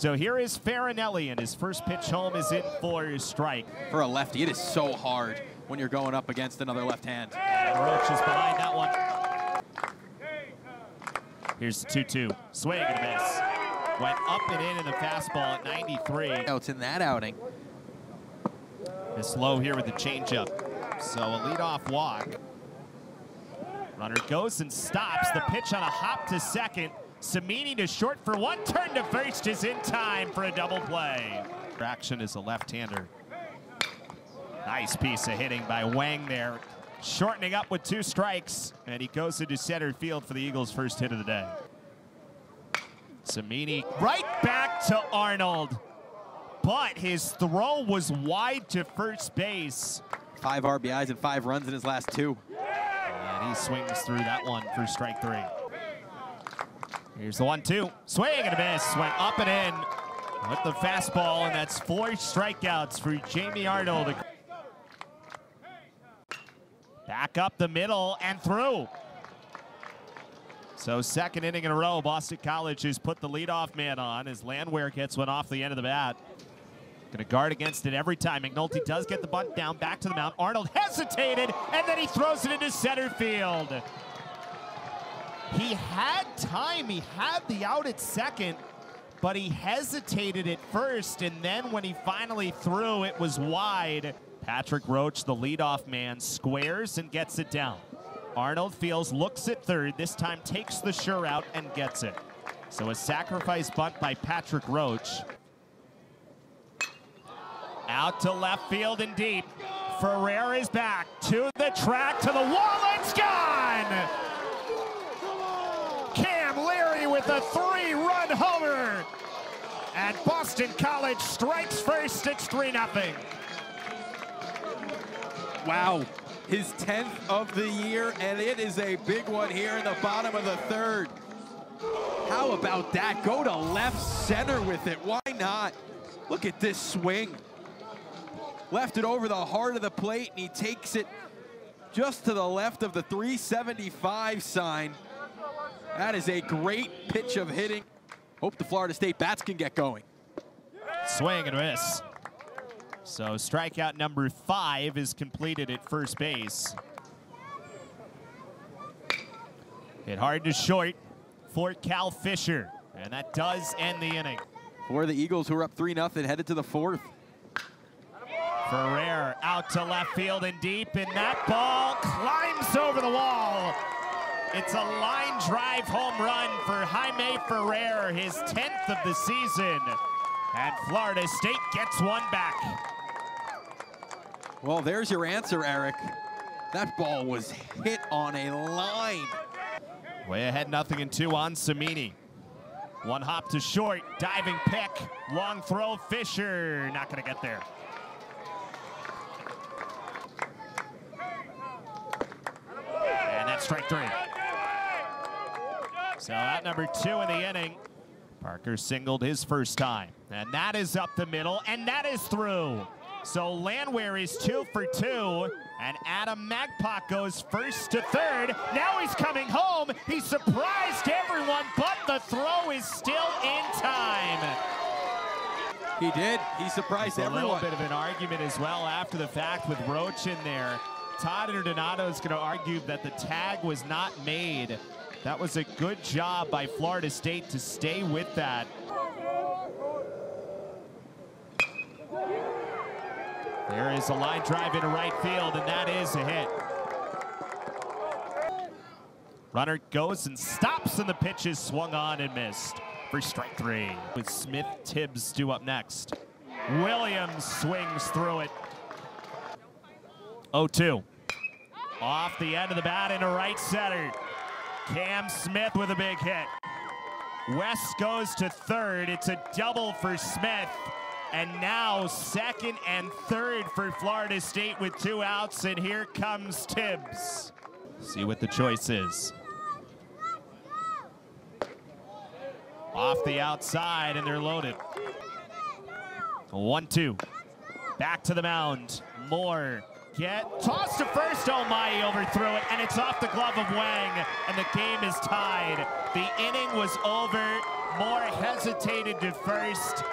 So here is Farinelli, and his first pitch home is in for a strike. For a lefty, it is so hard when you're going up against another left hand. And Roach is behind that one. Here's the 2-2. Swing and a miss. Went up and in a fastball at 93. Outs in that outing. It's low here with the changeup. So a leadoff walk. Runner goes and stops. The pitch on a hop to second. Cimini to short for one. Turn to first is in time for a double play. Traction is a left-hander. Nice piece of hitting by Wang there. Shortening up with two strikes. And he goes into center field for the Eagles' first hit of the day. Cimini right back to Arnold. But his throw was wide to first base. 5 RBIs and 5 runs in his last 2. And he swings through that one for strike 3. Here's the 1-2. Swing and a miss. Went up and in with the fastball, and that's 4 strikeouts for Jamie Arnold. Back up the middle and through. So second inning in a row, Boston College has put the leadoff man on as Landwehr gets one off the end of the bat. Gonna guard against it every time. McNulty does get the bunt down, back to the mound. Arnold hesitated, and then he throws it into center field. He had time, he had the out at second, but he hesitated at first, and then when he finally threw, it was wide. Patrick Roach, the leadoff man, squares and gets it down. Arnold fields, looks at third, this time takes the sure out and gets it. So a sacrifice bunt by Patrick Roach. Out to left field and deep. Ferrer is back, to the track, to the wall, it's gone! With a 3-run homer, and Boston College strikes first. It's 3-0. Wow, his 10th of the year, and it is a big one here in the bottom of the third. How about that? Go to left center with it. Why not? Look at this swing. Left it over the heart of the plate, and he takes it just to the left of the 375 sign. That is a great pitch of hitting. Hope the Florida State bats can get going. Swing and miss. So strikeout number 5 is completed at first base. Hit hard to short for Cal Fisher. And that does end the inning. For the Eagles, who are up 3-0, headed to the 4th. Ferrer out to left field and deep, and that ball climbs over the wall. It's a line drive home run for Jaime Ferrer, his 10th of the season. And Florida State gets one back. Well, there's your answer, Eric. That ball was hit on a line. Way ahead, 0-2 on Cimini. One hop to short, diving pick, long throw, Fisher. Not gonna get there. And that's strike 3. So out number 2 in the inning. Parker singled his first time. And that is up the middle, and that is through. So Landwehr is 2 for 2, and Adam Magpoc goes first to third. Now he's coming home. He surprised everyone, but the throw is still in time. He did. He surprised everyone. A little bit of an argument as well after the fact with Roach in there. Todd Donato is going to argue that the tag was not made. That was a good job by Florida State to stay with that. There is a line drive into right field, and that is a hit. Runner goes and stops, and the pitch is swung on and missed for strike 3. With Smith-Tibbs due up next. Williams swings through it. 0-2. Off the end of the bat into right center. Cam Smith with a big hit. West goes to third. It's a double for Smith. And now second and third for Florida State with 2 outs. And here comes Tibbs. See what the choice is. Off the outside, and they're loaded. 1-2. Back to the mound. Moore. Get tossed to first, oh my, overthrew it, and it's off the glove of Wang, and the game is tied. The inning was over. Moore hesitated to first.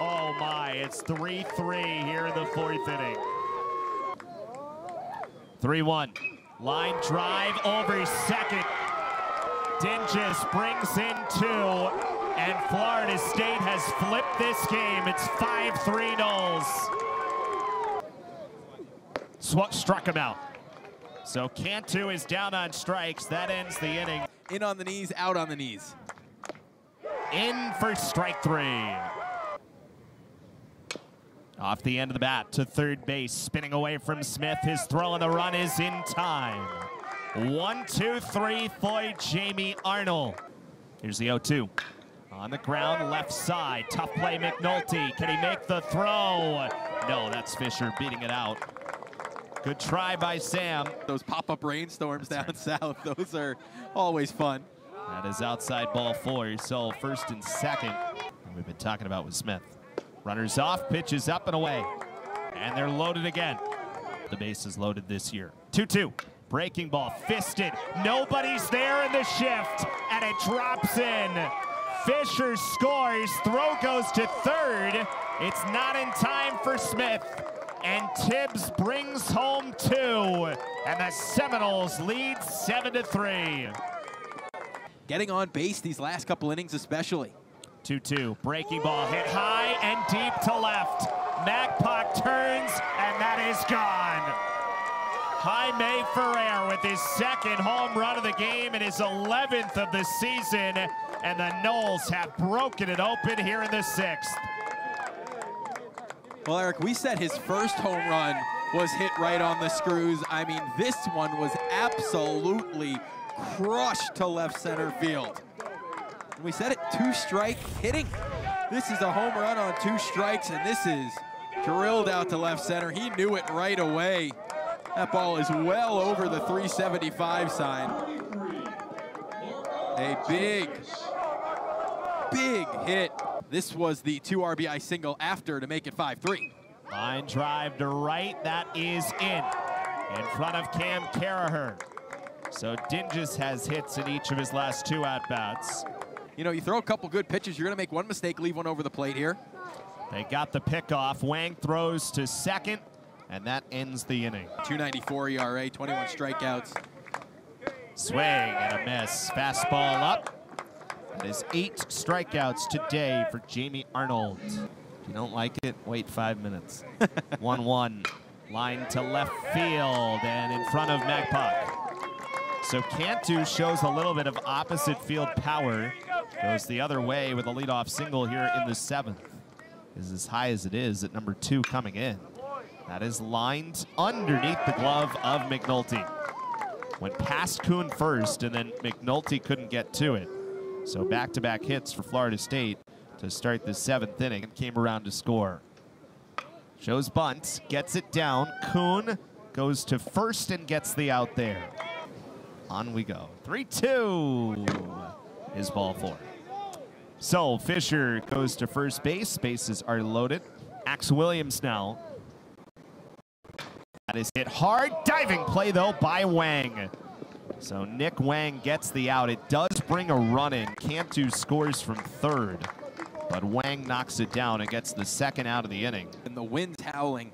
Oh my, it's 3-3 here in the fourth inning. 3-1, line drive over second. Dinges brings in two, and Florida State has flipped this game. It's 5-3 Noles. Struck him out. So Cantu is down on strikes. That ends the inning. In on the knees, out on the knees. In for strike three. Off the end of the bat to third base, spinning away from Smith. His throw on the run is in time. 1-2-3 for Jamie Arnold. Here's the 0-2. On the ground, left side. Tough play, McNulty. Can he make the throw? No, that's Fisher beating it out. Good try by Sam. Those pop-up rainstorms that's down right. South, those are always fun. That is outside ball four, so first and second. We've been talking about with Smith. Runners off, pitches up and away. And they're loaded again. The base is loaded this year. 2-2, breaking ball, fisted. Nobody's there in the shift, and it drops in. Fisher scores, throw goes to third. It's not in time for Smith. And Tibbs brings home two, and the Seminoles lead 7-3. Getting on base these last couple innings especially. 2-2, breaking ball hit high and deep to left. Magpoc turns, and that is gone. Jaime Ferrer with his second home run of the game and his 11th of the season, and the Noles have broken it open here in the sixth. Well, Eric, we said his first home run was hit right on the screws. I mean, this one was absolutely crushed to left center field. And we said it, two-strike hitting. This is a home run on two strikes, and this is drilled out to left center. He knew it right away. That ball is well over the 375 sign. A big, big hit. This was the 2 RBI single after to make it 5-3. Line drive to right, that is in front of Cam Caraher. So Dinges has hits in each of his last two at-bats. You know, you throw a couple good pitches, you're gonna make one mistake, leave one over the plate here. They got the pickoff, Wang throws to second, and that ends the inning. 294 ERA, 21 strikeouts. Swing and a miss, fastball up. That is 8 strikeouts today for Jamie Arnold. If you don't like it, wait 5 minutes. 1-1, line to left field and in front of Magpoc. So Cantu shows a little bit of opposite field power. Goes the other way with a leadoff single here in the seventh. Is as high as it is at number 2 coming in. That is lined underneath the glove of McNulty. Went past Kuhn first and then McNulty couldn't get to it. So back-to-back hits for Florida State to start the seventh inning and came around to score. Shows bunt, gets it down. Kuhn goes to first and gets the out there. On we go. 3-2 is ball 4. So Fisher goes to first base. Bases are loaded. Axe Williams now. That is hit hard. Diving play, though, by Wang. So Nick Wang gets the out. It does bring a run in. Cantu scores from third, but Wang knocks it down and gets the second out of the inning. And the wind's howling.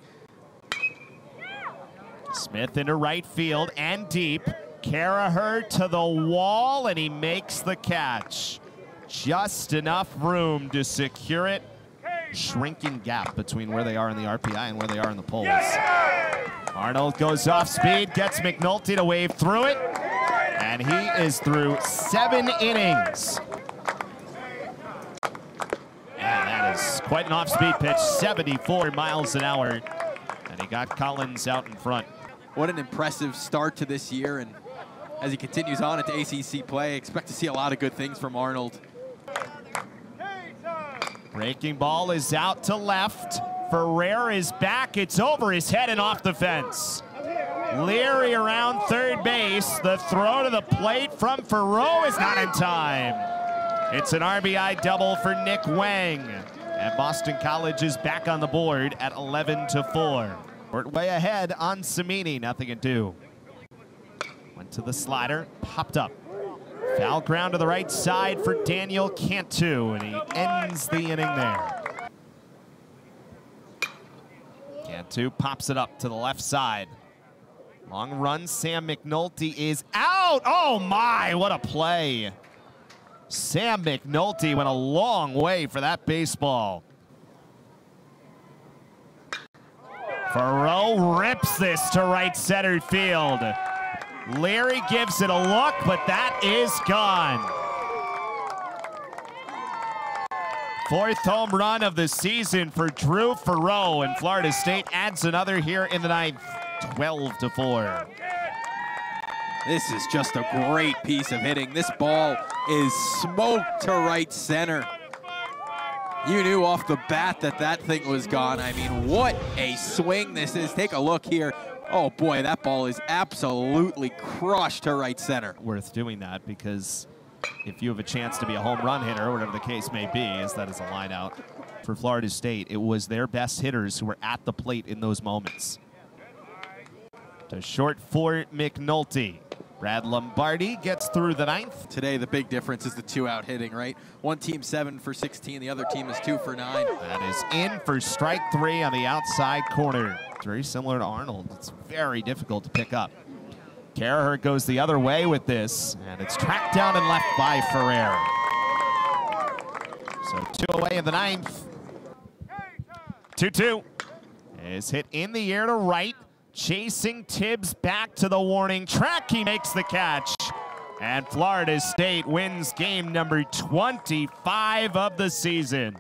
Smith into right field and deep. Caraher to the wall, and he makes the catch. Just enough room to secure it. Shrinking gap between where they are in the RPI and where they are in the polls. Arnold goes off speed, gets McNulty to wave through it. And he is through 7 innings. And that is quite an off-speed pitch, 74 miles an hour. And he got Collins out in front. What an impressive start to this year. And as he continues on into ACC play, expect to see a lot of good things from Arnold. Breaking ball is out to left. Ferrer is back. It's over his head and off the fence. Leary around third base. The throw to the plate from Farreau is not in time. It's an RBI double for Nick Wang. And Boston College is back on the board at 11-4. Short way ahead on Cimini, nothing to do. Went to the slider, popped up. Foul ground to the right side for Daniel Cantu, and he ends the inning there. Cantu pops it up to the left side. Long run, Sam McNulty is out. Oh my, what a play. Sam McNulty went a long way for that baseball. Farreau rips this to right center field. Leary gives it a look, but that is gone. Fourth home run of the season for Drew Farreau, and Florida State adds another here in the ninth, 12-4. This is just a great piece of hitting. This ball is smoked to right center. You knew off the bat that that thing was gone. I mean, what a swing this is. Take a look here. Oh boy, that ball is absolutely crushed to right center. Worth doing that, because if you have a chance to be a home run hitter, whatever the case may be, as that is a line out. For Florida State, it was their best hitters who were at the plate in those moments. To short for McNulty. Brad Lombardi gets through the ninth. Today, the big difference is the two-out hitting, right? One team 7 for 16, the other team is 2 for 9. That is in for strike three on the outside corner. Very similar to Arnold. It's very difficult to pick up. Caraher goes the other way with this, and it's tracked down and left by Ferrer. So 2 away in the ninth. 2-2 is hit in the air to right. Chasing Tibbs back to the warning track. He makes the catch. And Florida State wins game number 25 of the season.